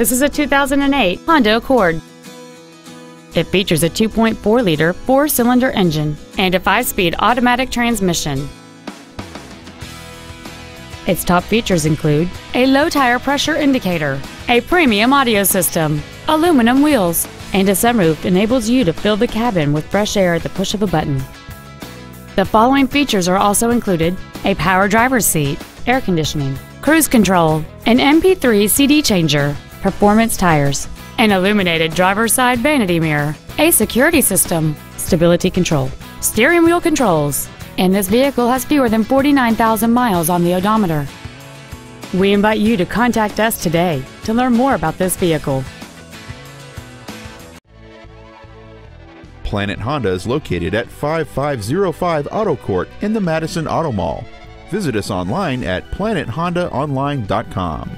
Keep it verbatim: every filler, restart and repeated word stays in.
This is a two thousand eight Honda Accord. It features a two point four liter four-cylinder engine and a five-speed automatic transmission. Its top features include a low-tire pressure indicator, a premium audio system, aluminum wheels, and a sunroof enables you to fill the cabin with fresh air at the push of a button. The following features are also included: a power driver's seat, air conditioning, cruise control, an M P three C D changer, performance tires, an illuminated driver's side vanity mirror, a security system, stability control, steering wheel controls, and this vehicle has fewer than forty-nine thousand miles on the odometer. We invite you to contact us today to learn more about this vehicle. Planet Honda is located at five five zero five Auto Court in the Matteson Auto Mall. Visit us online at planet honda online dot com.